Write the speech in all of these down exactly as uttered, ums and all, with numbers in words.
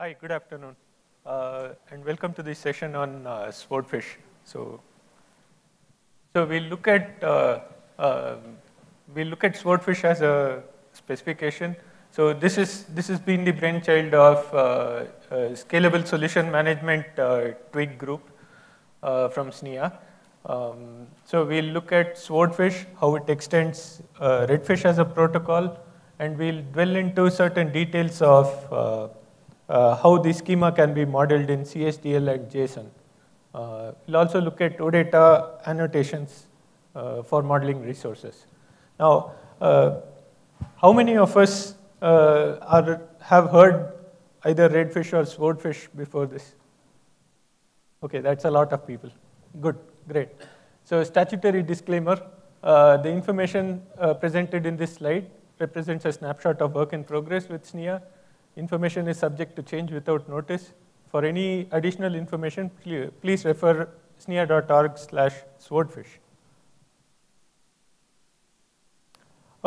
Hi, good afternoon, uh, and welcome to this session on uh, Swordfish. So, so we look at uh, uh, we look at Swordfish as a specification. So this is this has been the brainchild of uh, uh, Scalable Solution Management uh, Twig group uh, from S N I A. Um, so we'll look at Swordfish, how it extends uh, Redfish as a protocol, and we'll dwell into certain details of uh, Uh, how the schema can be modeled in C S D L and JSON. Uh, we'll also look at OData annotations uh, for modeling resources. Now, uh, how many of us uh, are, have heard either Redfish or Swordfish before this? Okay, that's a lot of people. Good, great. So statutory disclaimer, uh, the information uh, presented in this slide represents a snapshot of work in progress with S N I A. Information is subject to change without notice. For any additional information, please refer snia.org slash swordfish.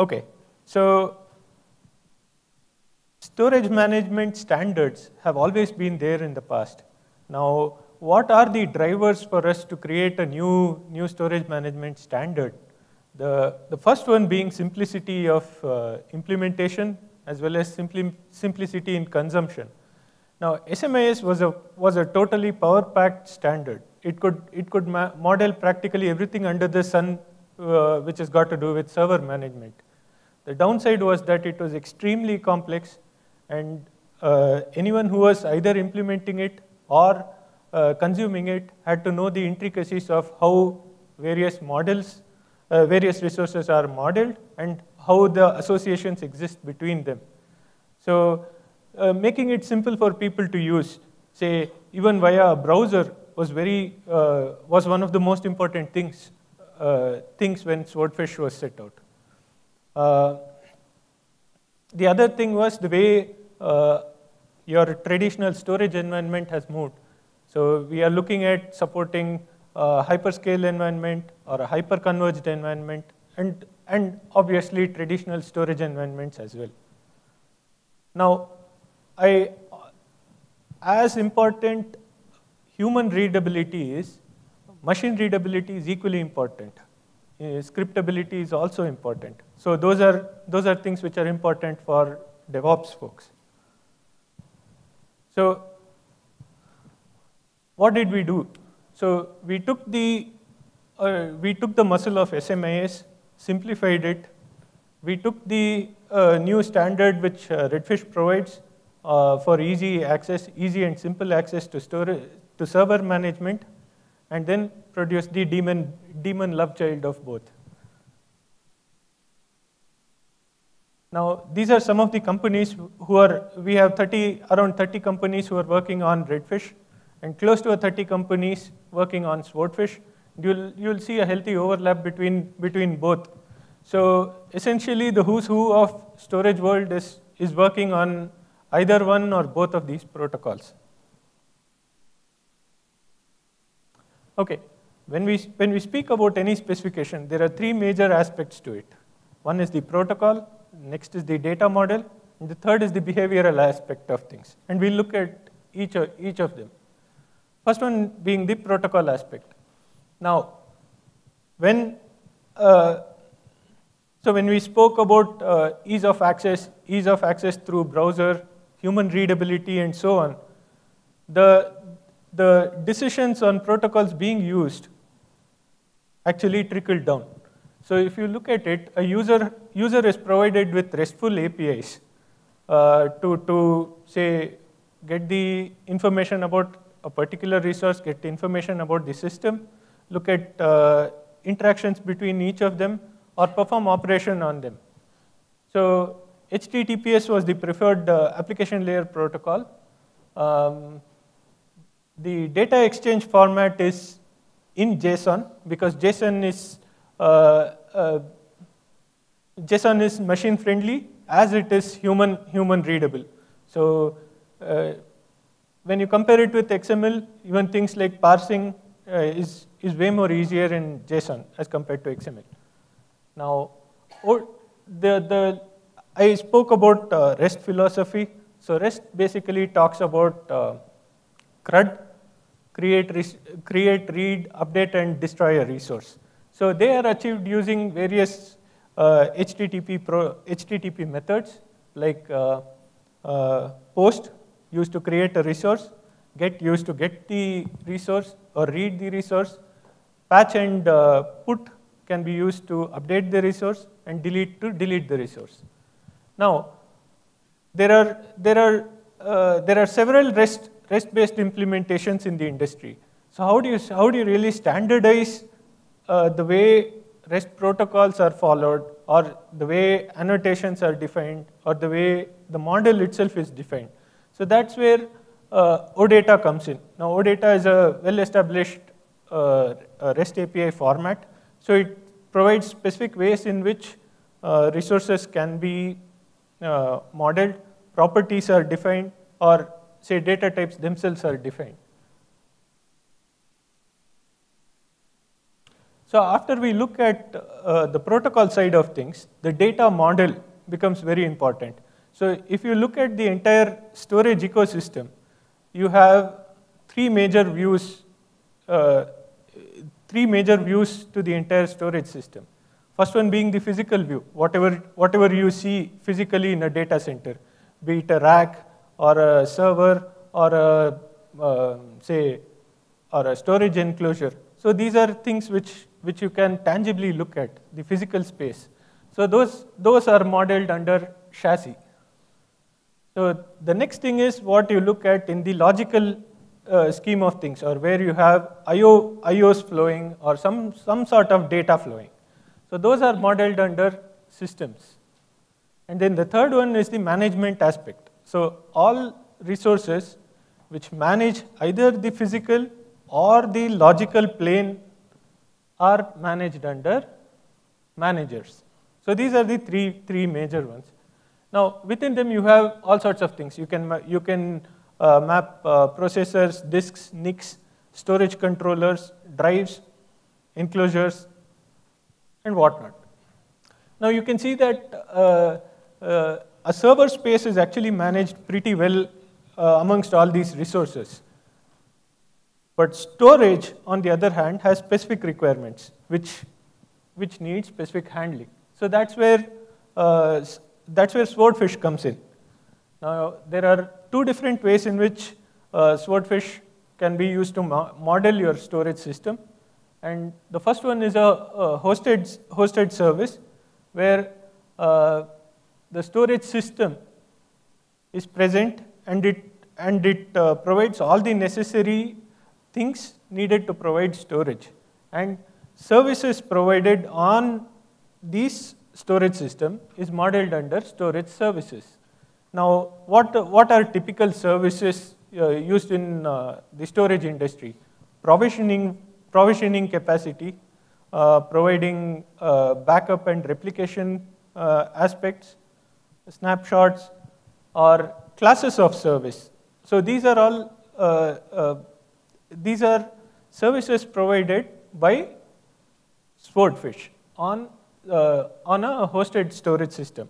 Okay, so storage management standards have always been there in the past. Now, what are the drivers for us to create a new, new storage management standard? The, the first one being simplicity of uh, implementation, as well as simpli simplicity in consumption. Now, S M I S was a was a totally power-packed standard. It could it could model practically everything under the sun, uh, which has got to do with server management. The downside was that it was extremely complex, and uh, anyone who was either implementing it or uh, consuming it had to know the intricacies of how various models, uh, various resources are modeled, and how the associations exist between them. So uh, making it simple for people to use, say even via a browser, was very uh, was one of the most important things uh, things when Swordfish was set out. Uh, the other thing was the way uh, your traditional storage environment has moved. So we are looking at supporting a hyperscale environment or a hyper-converged environment, and and obviously traditional storage environments as well. Now, I, as important human readability is, machine readability is equally important. Uh, scriptability is also important. So those are, those are things which are important for DevOps folks. So what did we do? So we took the, uh, we took the muscle of S M I S, simplified it. We took the uh, new standard which uh, Redfish provides uh, for easy access, easy and simple access to storage, to server management, and then produced the demon, demon love child of both. Now, these are some of the companies who are, we have thirty, around thirty companies who are working on Redfish, and close to thirty companies working on Swordfish. You'll, you'll see a healthy overlap between, between both. So essentially, the who's who of storage world is, is working on either one or both of these protocols. OK, when we, when we speak about any specification, there are three major aspects to it. One is the protocol, next is the data model, and the third is the behavioral aspect of things. And we'll look at each of, each of them. First one being the protocol aspect. Now, when, uh, so when we spoke about uh, ease of access, ease of access through browser, human readability, and so on, the, the decisions on protocols being used actually trickled down. So if you look at it, a user, user is provided with RESTful A P Is uh, to, to, say, get the information about a particular resource, get the information about the system, look at uh, interactions between each of them, or perform operation on them. So H T T P S was the preferred uh, application layer protocol. Um, the data exchange format is in JSON, because JSON is, uh, uh, JSON is machine friendly as it is human, human readable. So uh, when you compare it with X M L, even things like parsing uh, is is way more easier in JSON as compared to X M L. Now, the, the, I spoke about uh, REST philosophy. So REST basically talks about uh, CRUD, create, create, read, update, and destroy a resource. So they are achieved using various uh, H T T P, pro, H T T P methods, like uh, uh, post, used to create a resource, get, used to get the resource or read the resource, patch and uh, put can be used to update the resource, and delete to delete the resource. Now, there are, there are, uh, there are several REST, REST-based implementations in the industry. So how do you, how do you really standardize uh, the way REST protocols are followed, or the way annotations are defined, or the way the model itself is defined? So that's where uh, OData comes in. Now, OData is a well-established uh, REST A P I format. So it provides specific ways in which uh, resources can be uh, modeled, properties are defined, or say data types themselves are defined. So after we look at uh, the protocol side of things, the data model becomes very important. So if you look at the entire storage ecosystem, you have three major views uh, three major views to the entire storage system. First one being the physical view, whatever, whatever you see physically in a data center, be it a rack or a server or a, uh, say, or a storage enclosure. So these are things which, which you can tangibly look at, the physical space. So those, those are modeled under chassis. So the next thing is what you look at in the logical Uh, scheme of things, or where you have I O, I Os flowing or some, some sort of data flowing. So those are modeled under systems. And then the third one is the management aspect. So all resources which manage either the physical or the logical plane are managed under managers. So these are the three, three major ones. Now within them you have all sorts of things. You can, you can Uh, map uh, processors, disks, N I Cs, storage controllers, drives, enclosures, and whatnot. Now you can see that uh, uh, a server space is actually managed pretty well uh, amongst all these resources. But storage, on the other hand, has specific requirements, which, which need specific handling. So that's where, uh, that's where Swordfish comes in. Now, there are two different ways in which uh, Swordfish can be used to mo model your storage system. And the first one is a, a hosted, hosted service where uh, the storage system is present and it, and it uh, provides all the necessary things needed to provide storage. And services provided on this storage system is modeled under storage services. Now, what, what are typical services uh, used in uh, the storage industry? Provisioning, provisioning capacity, uh, providing uh, backup and replication uh, aspects, snapshots, or classes of service. So these are all, uh, uh, these are services provided by Swordfish on, uh, on a hosted storage system.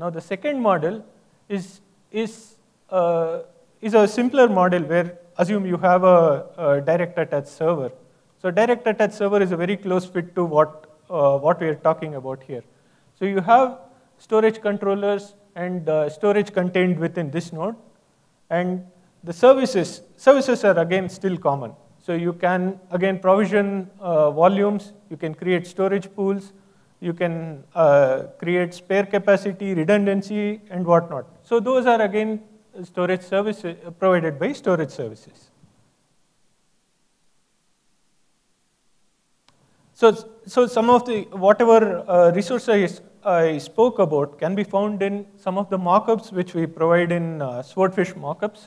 Now the second model is, is, uh, is a simpler model where assume you have a, a direct attach server. So direct attach server is a very close fit to what, uh, what we are talking about here. So you have storage controllers and uh, storage contained within this node. And the services, services are again still common. So you can again provision uh, volumes, you can create storage pools, you can uh, create spare capacity, redundancy, and whatnot. So those are again storage services provided by storage services. So, so some of the, whatever uh, resources I spoke about can be found in some of the mockups which we provide in uh, Swordfish mockups.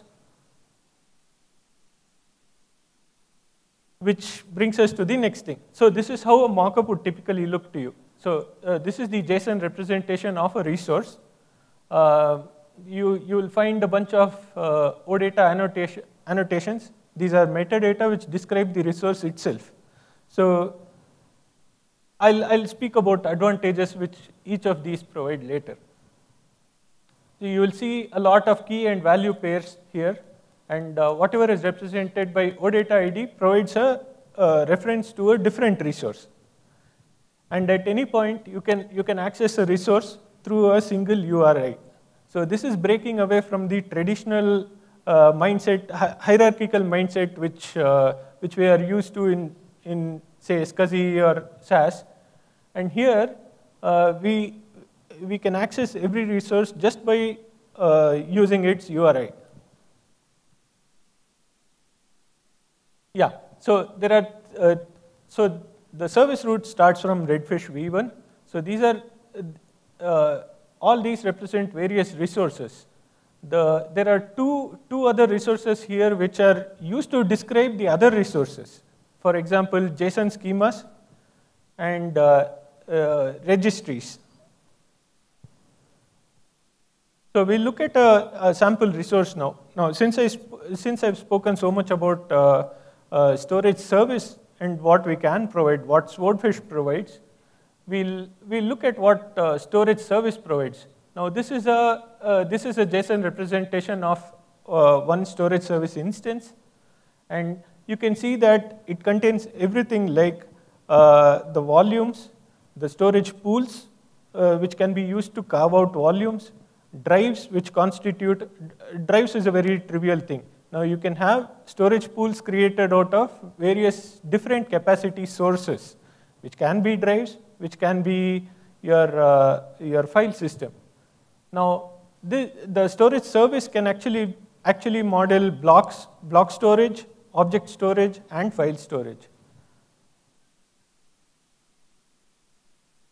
Which brings us to the next thing. So this is how a mockup would typically look to you. So uh, this is the JSON representation of a resource. Uh, you you will find a bunch of uh, OData annotation, annotations. These are metadata which describe the resource itself. So I'll, I'll speak about advantages which each of these provide later. So you will see a lot of key and value pairs here, and uh, whatever is represented by OData I D provides a uh, reference to a different resource. And at any point, you can, you can access a resource through a single U R I. So this is breaking away from the traditional uh, mindset, hi hierarchical mindset, which, uh, which we are used to in, in say, SCSI or S A S. And here, uh, we, we can access every resource just by uh, using its U R I. Yeah, so there are, uh, so the service route starts from Redfish v one. So these are, uh, all these represent various resources. The, there are two, two other resources here which are used to describe the other resources. For example, JSON schemas and uh, uh, registries. So we'll look at a, a sample resource now. Now, since, I since I've spoken so much about uh, uh, storage service, and what we can provide, what Swordfish provides, we'll, we'll look at what uh, storage service provides. Now this is a, uh, this is a JSON representation of uh, one storage service instance, and you can see that it contains everything like uh, the volumes, the storage pools, uh, which can be used to carve out volumes, drives which constitute, drives is a very trivial thing. Now you can have storage pools created out of various different capacity sources, which can be drives, which can be your, uh, your file system. Now the, the storage service can actually, actually model blocks, block storage, object storage, and file storage.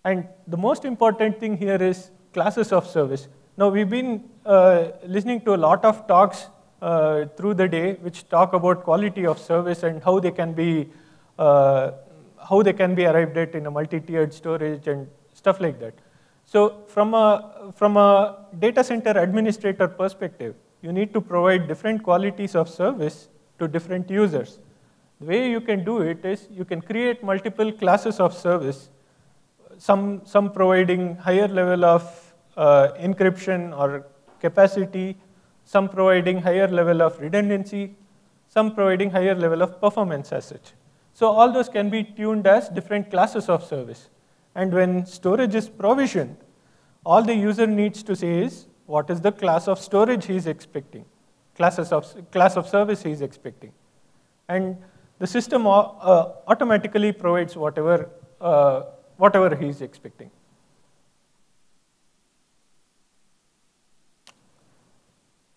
And the most important thing here is classes of service. Now we've been uh, listening to a lot of talks Uh, through the day, which talk about quality of service and how they can be uh, how they can be arrived at in a multi-tiered storage and stuff like that. So from a from a data center administrator perspective, you need to provide different qualities of service to different users. The way you can do it is you can create multiple classes of service, some some providing higher level of uh, encryption or capacity, some providing higher level of redundancy, some providing higher level of performance as such. So all those can be tuned as different classes of service. And when storage is provisioned, all the user needs to say is, what is the class of storage he is expecting, classes of, class of service he is expecting. And the system uh, automatically provides whatever, uh, whatever he is expecting.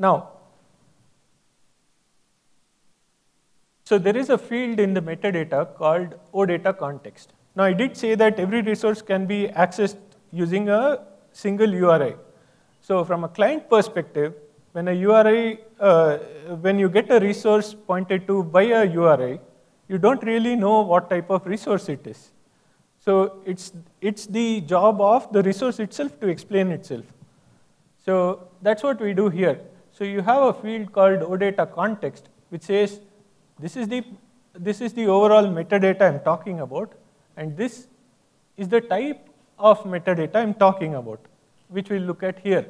Now, so there is a field in the metadata called OData context. Now, I did say that every resource can be accessed using a single U R I. So from a client perspective, when a U R I, uh, when you get a resource pointed to by a U R I, you don't really know what type of resource it is. So it's, it's the job of the resource itself to explain itself. So that's what we do here. So you have a field called OData context, which says this is the this is the overall metadata I'm talking about, and this is the type of metadata I'm talking about, which we'll look at here.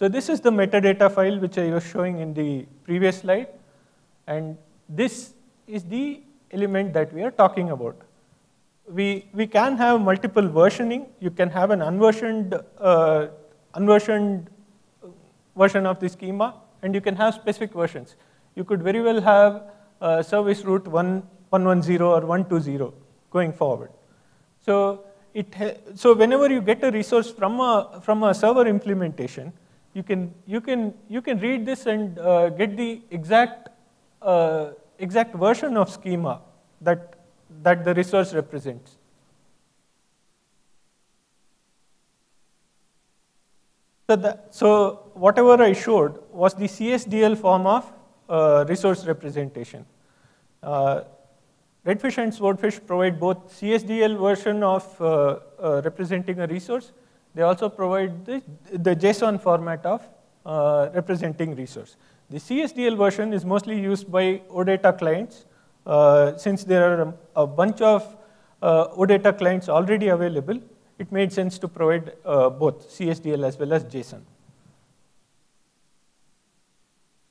So this is the metadata file which I was showing in the previous slide, and this is the element that we are talking about. We we can have multiple versioning. You can have an unversioned uh, unversioned version of the schema, and you can have specific versions. You could very well have uh, service route one ten or one twenty going forward. So, it so whenever you get a resource from a from a server implementation, you can you can you can read this and uh, get the exact uh, exact version of schema that that the resource represents. So, the, so whatever I showed was the C S D L form of uh, resource representation. Uh, Redfish and Swordfish provide both C S D L version of uh, uh, representing a resource. They also provide the, the JSON format of uh, representing resource. The C S D L version is mostly used by OData clients, uh, since there are a bunch of uh, OData clients already available, it made sense to provide uh, both C S D L as well as JSON.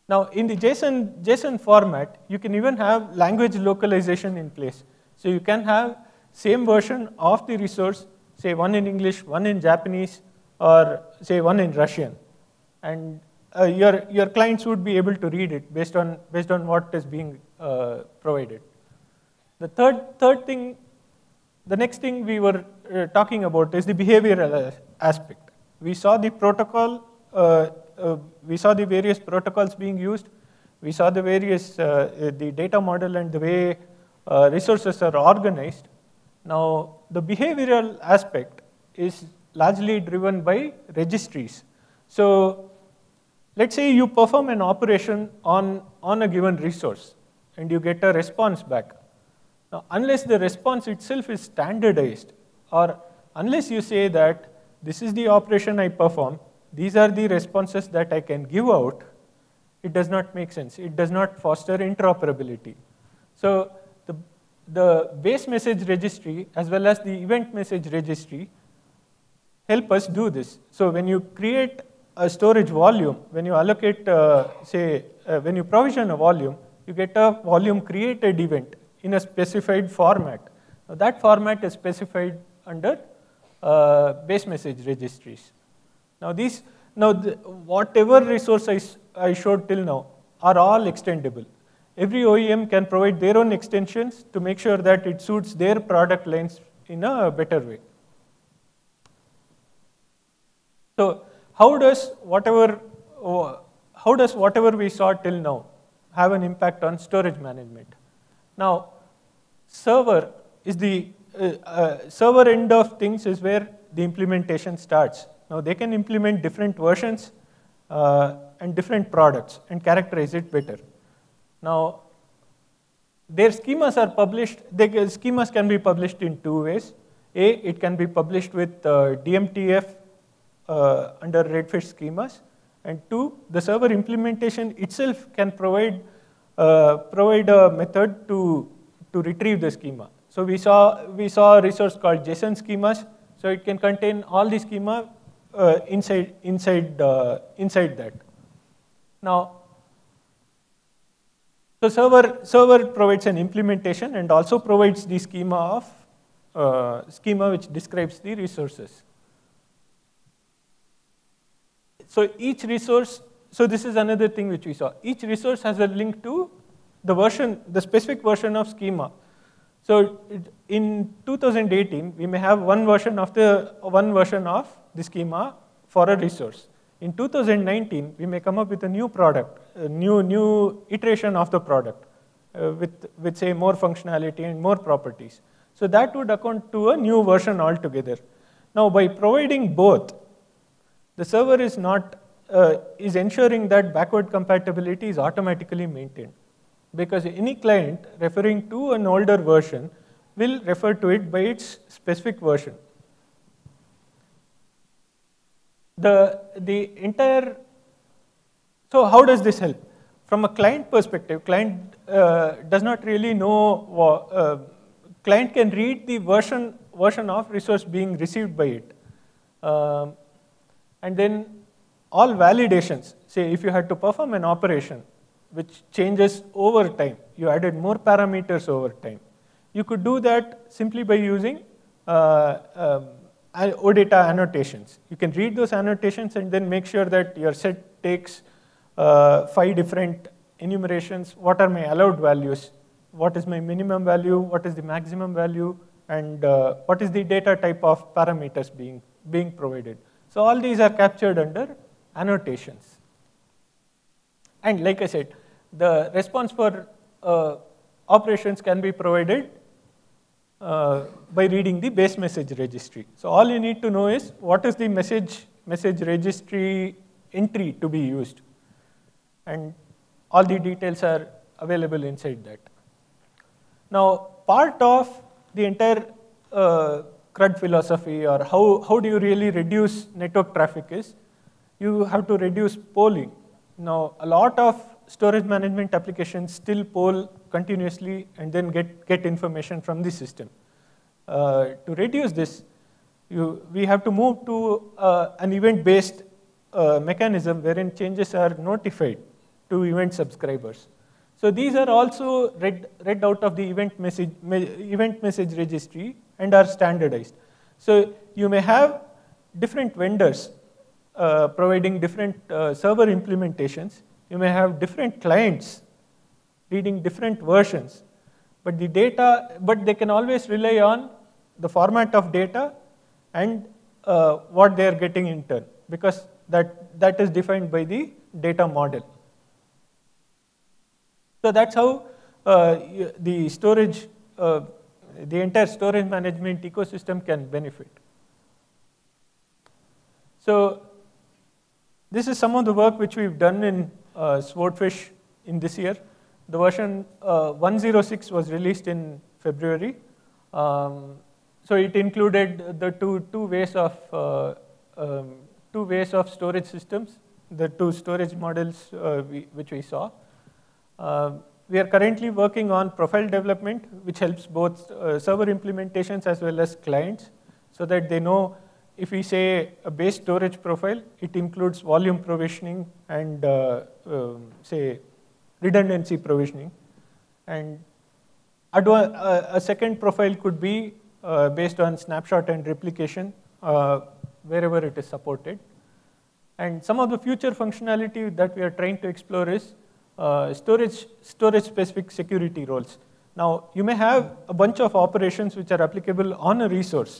Now, in the JSON, JSON format, you can even have language localization in place. So you can have same version of the resource, say one in English, one in Japanese, or say one in Russian. And uh, your, your clients would be able to read it based on, based on what is being uh, provided. The third, third thing, the next thing we were uh, talking about is the behavioral aspect. We saw the protocol, uh, uh, we saw the various protocols being used. We saw the various, uh, the data model and the way uh, resources are organized. Now, the behavioral aspect is largely driven by registries. So let's say you perform an operation on, on a given resource and you get a response back. Now, unless the response itself is standardized, or unless you say that this is the operation I perform, these are the responses that I can give out, it does not make sense. It does not foster interoperability. So the, the base message registry as well as the event message registry help us do this. So when you create a storage volume, when you allocate, uh, say, uh, when you provision a volume, you get a volume created event in a specified format. Now, that format is specified under uh, base message registries. Now, these, now the, whatever resource I, I showed till now are all extendable. Every O E M can provide their own extensions to make sure that it suits their product lines in a better way. So how does whatever how does whatever we saw till now have an impact on storage management? Now, server is the uh, uh, server end of things is where the implementation starts. Now they can implement different versions uh, and different products and characterize it better. Now their schemas are published. Their schemas can be published in two ways. A, it can be published with uh, D M T F. Uh, under Redfish schemas, and two, the server implementation itself can provide uh, provide a method to to retrieve the schema. So we saw we saw a resource called JSON schemas, so it can contain all the schema uh, inside inside uh, inside that. Now, the server server provides an implementation and also provides the schema of uh, schema which describes the resources. So each resource, so this is another thing which we saw. Each resource has a link to the version, the specific version of schema. So in two thousand eighteen, we may have one version of the one version of the schema for a resource. In two thousand nineteen, we may come up with a new product, a new new iteration of the product uh, with with say more functionality and more properties. So that would account to a new version altogether. Now by providing both, the server is not uh, is ensuring that backward compatibility is automatically maintained, because any client referring to an older version will refer to it by its specific version. The the entire so how does this help? From a client perspective, client uh, does not really know. Uh, client can read the version version of resource being received by it. Um, And then all validations, say if you had to perform an operation which changes over time, you added more parameters over time, you could do that simply by using uh, um, OData annotations. You can read those annotations and then make sure that your set takes uh, five different enumerations. What are my allowed values? What is my minimum value? What is the maximum value? And uh, what is the data type of parameters being, being provided? So all these are captured under annotations. And like I said, the response for uh, operations can be provided uh, by reading the base message registry. So all you need to know is what is the message, message registry entry to be used. And all the details are available inside that. Now, part of the entire uh, C R U D philosophy, or how, how do you really reduce network traffic, is you have to reduce polling. Now, a lot of storage management applications still poll continuously and then get, get information from the system. Uh, to reduce this, you, we have to move to uh, an event-based uh, mechanism wherein changes are notified to event subscribers. So these are also read, read out of the event message, me, event message registry and are standardized. So you may have different vendors uh, providing different uh, server implementations. You may have different clients reading different versions. But the data, but they can always rely on the format of data and uh, what they are getting in turn, because that, that is defined by the data model. So that's how uh, the storage, uh, the entire storage management ecosystem can benefit. So this is some of the work which we've done in uh, Swordfish in this year. The version uh, one oh six was released in February. Um, so it included the two, two, ways of, uh, um, two ways of storage systems, the two storage models uh, we, which we saw. Uh, we are currently working on profile development, which helps both uh, server implementations as well as clients, so that they know if we say a base storage profile, it includes volume provisioning and uh, um, say redundancy provisioning. And a, a second profile could be uh, based on snapshot and replication uh, wherever it is supported. And some of the future functionality that we are trying to explore is Uh, storage, storage specific security roles. Now, you may have a bunch of operations which are applicable on a resource,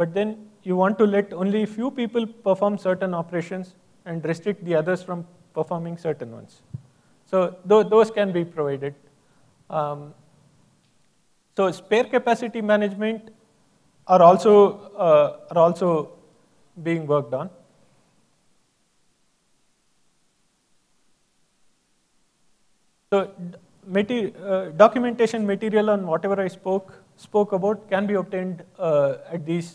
but then you want to let only few people perform certain operations and restrict the others from performing certain ones. So th those can be provided. Um, so spare capacity management are also, uh, are also being worked on. So materi uh, documentation material on whatever I spoke spoke about can be obtained uh, at these,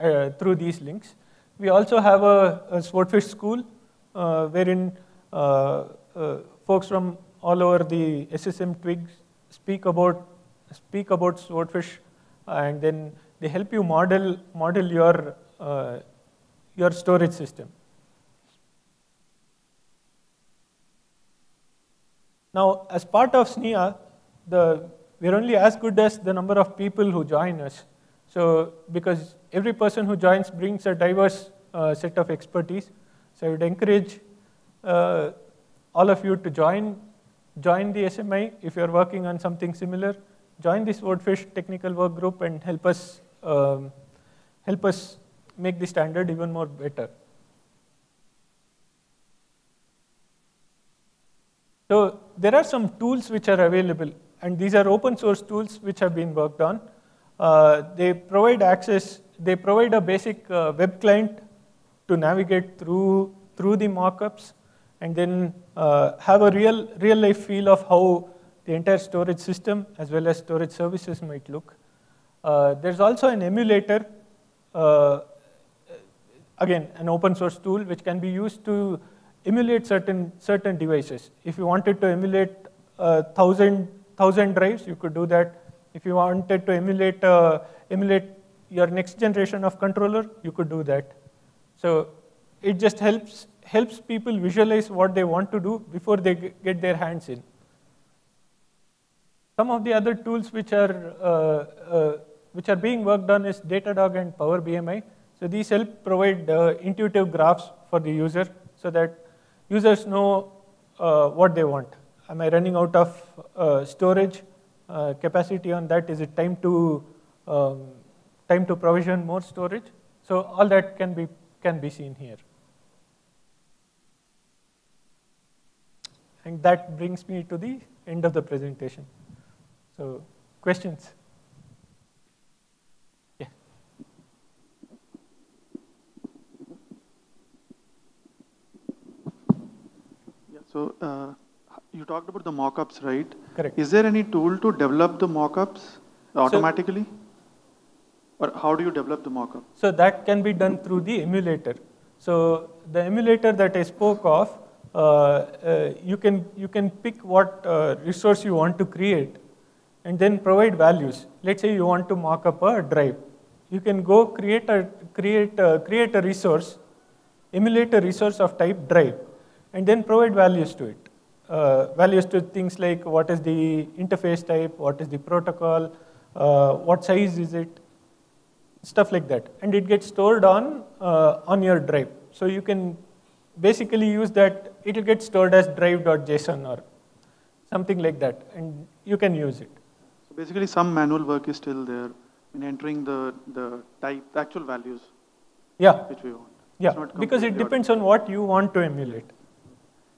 uh, through these links. We also have a, a Swordfish school uh, wherein uh, uh, folks from all over the S S M T W G speak about, speak about Swordfish, and then they help you model, model your, uh, your storage system. Now, as part of S N I A, the, we're only as good as the number of people who join us. So, because every person who joins brings a diverse uh, set of expertise. So I would encourage uh, all of you to join, join the S M I if you're working on something similar. Join the Swordfish technical work group and help us, um, help us make the standard even more better. So there are some tools which are available, and these are open source tools which have been worked on. Uh, they provide access, they provide a basic uh, web client to navigate through, through the mockups, and then uh, have a real, real life feel of how the entire storage system as well as storage services might look. Uh, there's also an emulator, uh, again, an open source tool which can be used to emulate certain, certain devices. If you wanted to emulate uh, thousand, thousand drives, you could do that. If you wanted to emulate, uh, emulate your next generation of controller, you could do that. So it just helps, helps people visualize what they want to do before they get their hands in. Some of the other tools which are, uh, uh, which are being worked on is Datadog and Power B I. So these help provide uh, intuitive graphs for the user so that users know uh, what they want. Am I running out of uh, storage uh, capacity on that? Is it time to um, time to provision more storage? So all that can be can be seen here. And that brings me to the end of the presentation. So questions? Yeah. So uh, you talked about the mockups, right? Correct. Is there any tool to develop the mockups automatically? So, or how do you develop the mockup? So that can be done through the emulator. So the emulator that I spoke of, uh, uh, you can you can pick what uh, resource you want to create, and then provide values. Let's say you want to mock up a drive. You can go create a, create a, create a resource, emulate a resource of type drive, and then provide values to it. Uh, values to things like what is the interface type, what is the protocol, uh, what size is it, stuff like that. And it gets stored on, uh, on your drive. So you can basically use that. It'll get stored as drive.json or something like that, and you can use it. So basically some manual work is still there in entering the, the type, the actual values. Yeah, which we want. Yeah, because it depends on what you want to emulate.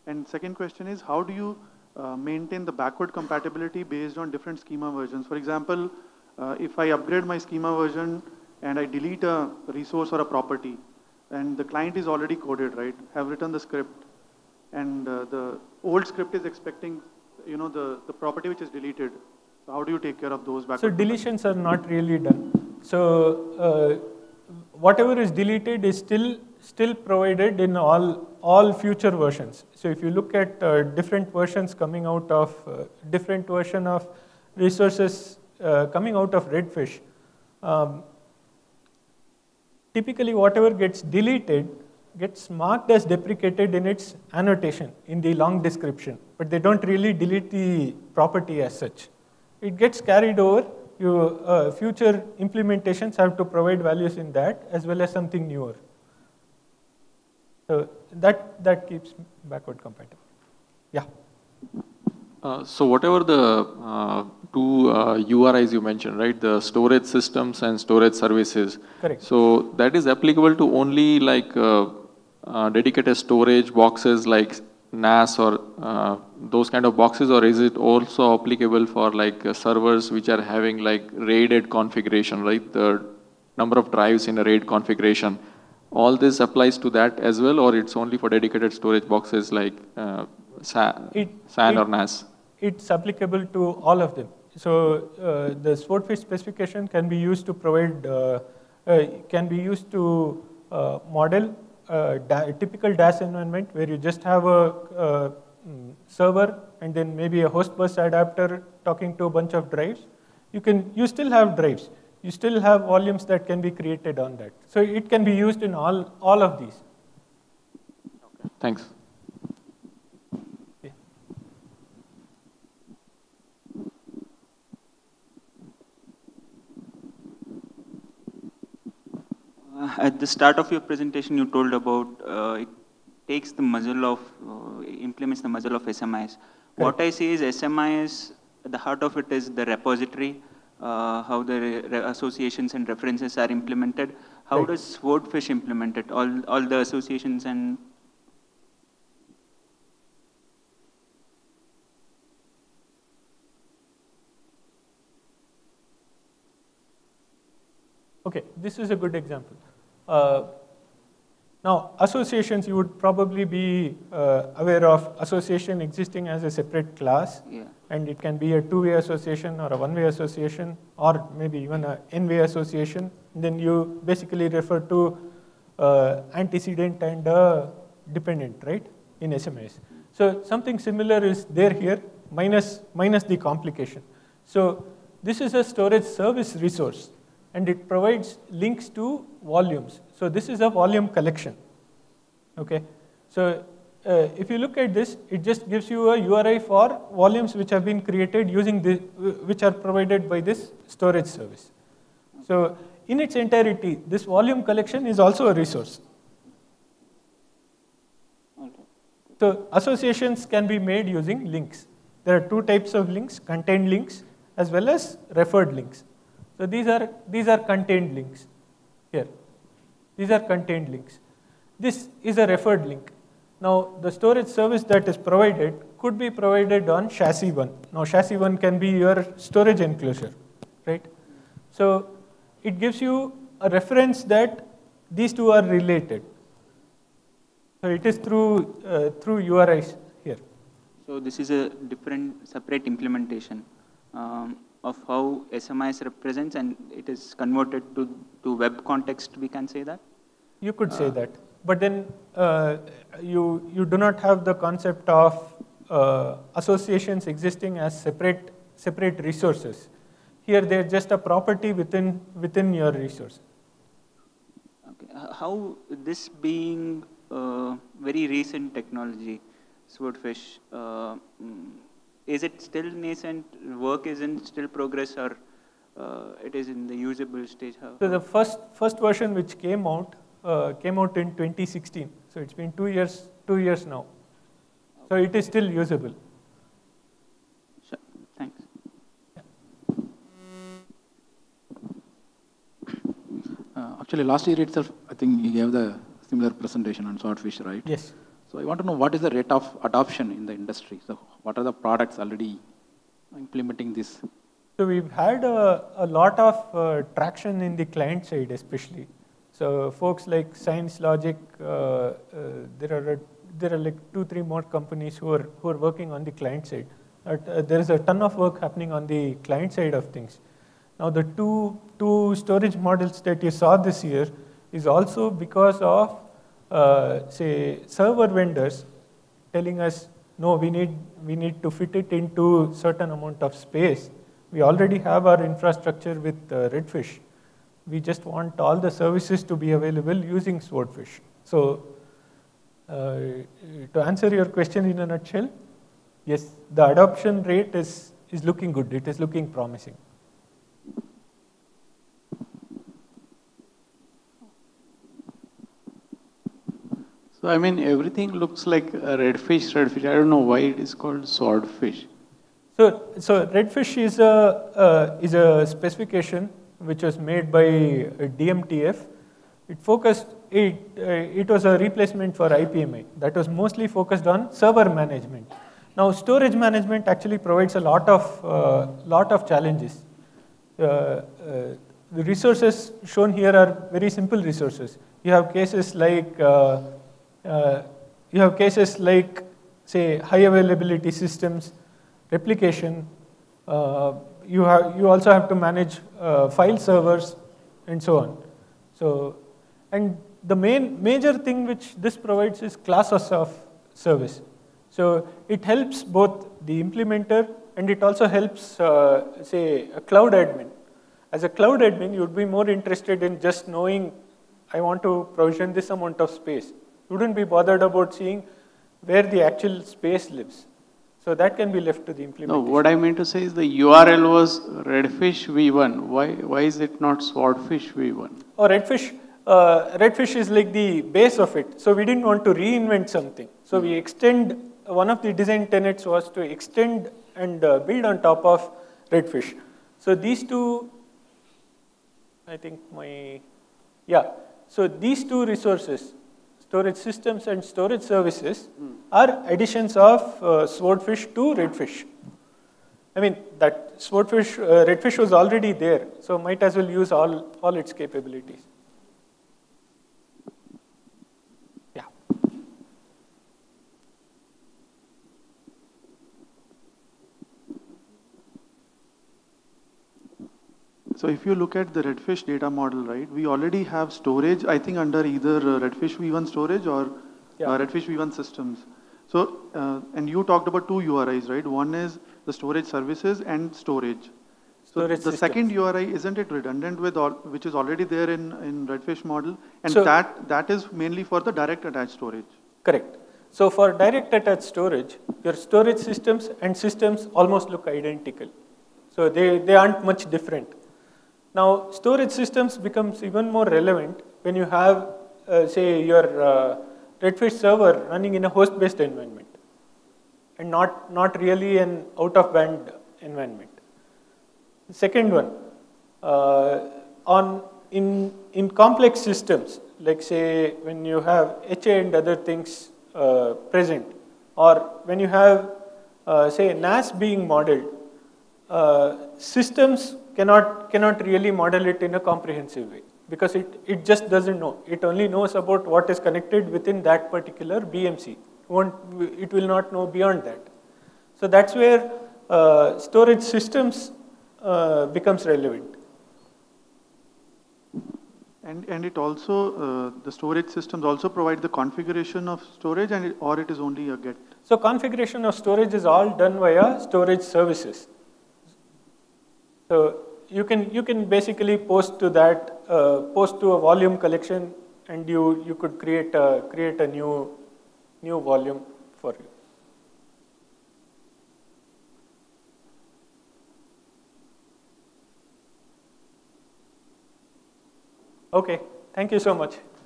And second question is, how do you uh, maintain the backward compatibility based on different schema versions? For example, uh, if I upgrade my schema version and I delete a resource or a property, and the client is already coded, right? Have written the script, and uh, the old script is expecting, you know, the, the property which is deleted. So how do you take care of those backward? So deletions are not really done. So uh, whatever is deleted is still still provided in all all future versions. So if you look at uh, different versions coming out of, uh, different version of resources uh, coming out of Redfish, um, typically whatever gets deleted gets marked as deprecated in its annotation, in the long description, but they don't really delete the property as such. It gets carried over. You, uh, future implementations have to provide values in that as well as something newer. So that, that keeps backward compatible. Yeah. Uh, so whatever the uh, two uh, U R Is you mentioned, right? The storage systems and storage services. Correct. So that is applicable to only like uh, uh, dedicated storage boxes like N A S or uh, those kind of boxes, or is it also applicable for like uh, servers which are having like raided configuration, right? The number of drives in a RAID configuration. All this applies to that as well, or it's only for dedicated storage boxes like uh, S A N, it, S A N it, or N A S? It's applicable to all of them. So uh, the Swordfish specification can be used to provide, uh, uh, can be used to uh, model a da typical D A S environment where you just have a uh, server and then maybe a host bus adapter talking to a bunch of drives. You can, you still have drives. You still have volumes that can be created on that. So it can be used in all, all of these. Okay. Thanks. Yeah. Uh, at the start of your presentation, you told about uh, it takes the muscle of, uh, implements the muscle of S M I S. Right. What I see is S M I S, the heart of it is the repository. Uh, how the associations and references are implemented. How right. does Swordfish implement it? All, all the associations and... Okay, this is a good example. Uh, now, associations, you would probably be uh, aware of association existing as a separate class. Yeah. And it can be a two-way association or a one-way association or maybe even an n-way association. And then you basically refer to uh, antecedent and uh, dependent, right, in S M I S. So something similar is there here, minus, minus the complication. So this is a storage service resource, and it provides links to volumes. So this is a volume collection, okay? So Uh, if you look at this, it just gives you a U R I for volumes which have been created using the, which are provided by this storage service. So in its entirety, this volume collection is also a resource. Okay. So associations can be made using links. There are two types of links, contained links as well as referred links. So these are, these are contained links here. These are contained links. This is a referred link. Now, the storage service that is provided could be provided on chassis one. Now, chassis one can be your storage enclosure, right? So it gives you a reference that these two are related. So it is through, uh, through U R Is here. So this is a different, separate implementation um, of how S M I S represents, and it is converted to, to web context, we can say that? You could uh, say that. But then uh, you, you do not have the concept of uh, associations existing as separate separate resources. Here, they're just a property within, within your resource. Okay. How, this being uh, very recent technology, Swordfish, uh, is it still nascent? Work is in still progress, or uh, it is in the usable stage? How? So the first, first version which came out, uh, came out in twenty sixteen. So it's been two years, two years now. So it is still usable. Sure, thanks. Uh, actually, last year itself, I think you gave the similar presentation on Swordfish, right? Yes. So I want to know what is the rate of adoption in the industry. So what are the products already implementing this? So we've had a, a lot of uh, traction in the client side, especially. So folks like ScienceLogic, uh, uh, there are a There are like two, three more companies who are who are working on the client side. Uh, there is a ton of work happening on the client side of things. Now, the two two storage models that you saw this year is also because of uh, say server vendors telling us, no, we need we need to fit it into certain amount of space. We already have our infrastructure with uh, Redfish. We just want all the services to be available using Swordfish. So. Uh, to answer your question in a nutshell, yes, the adoption rate is, is looking good. It is looking promising. So, I mean, everything looks like a redfish, redfish. I don't know why it is called swordfish. So, so redfish is a, uh, is a specification which was made by D M T F. It focused, it, uh, it was a replacement for I P M A that was mostly focused on server management. Now, storage management actually provides a lot of, uh, lot of challenges. Uh, uh, the resources shown here are very simple resources. You have cases like, uh, uh, you have cases like, say, high availability systems, replication. Uh, you, have, you also have to manage uh, file servers and so on. So. And the main major thing which this provides is classes of service. So it helps both the implementer and it also helps, uh, say, a cloud admin. As a cloud admin, you would be more interested in just knowing, I want to provision this amount of space. You wouldn't be bothered about seeing where the actual space lives. So that can be left to the implementer. No, what I mean to say is the U R L was Redfish v one. Why, why is it not Swordfish v one? Or Redfish. Uh, Redfish is like the base of it, so we didn't want to reinvent something. So we extend, one of the design tenets was to extend and uh, build on top of Redfish. So these two, I think my, yeah, so these two resources, storage systems and storage services, mm. are additions of uh, Swordfish to Redfish. I mean, that Swordfish, uh, Redfish was already there, so might as well use all, all its capabilities. So if you look at the Redfish data model, right, we already have storage, I think, under either Redfish v one storage or yeah. uh, Redfish v one systems. So, uh, and you talked about two U R Is, right? One is the storage services and storage. So storage the systems. Second U R I, isn't it redundant with all, which is already there in, in Redfish model? And so, that, that is mainly for the direct attached storage. Correct. So for direct attached storage, your storage systems and systems almost look identical. So they, they aren't much different. Now, storage systems becomes even more relevant when you have, uh, say, your uh, Redfish server running in a host-based environment and not, not really an out-of-band environment. The second one, uh, on, in, in complex systems, like say when you have H A and other things uh, present, or when you have, uh, say, N A S being modeled, uh, systems Cannot, cannot really model it in a comprehensive way because it, it just doesn't know. It only knows about what is connected within that particular B M C. Won't, it will not know beyond that. So that's where uh, storage systems uh, becomes relevant. And, and it also, uh, the storage systems also provide the configuration of storage and it, or it is only a get. So configuration of storage is all done via storage services. So you can you can basically post to that uh, post to a volume collection, and you you could create a, create a new new volume for you. Okay, thank you so much.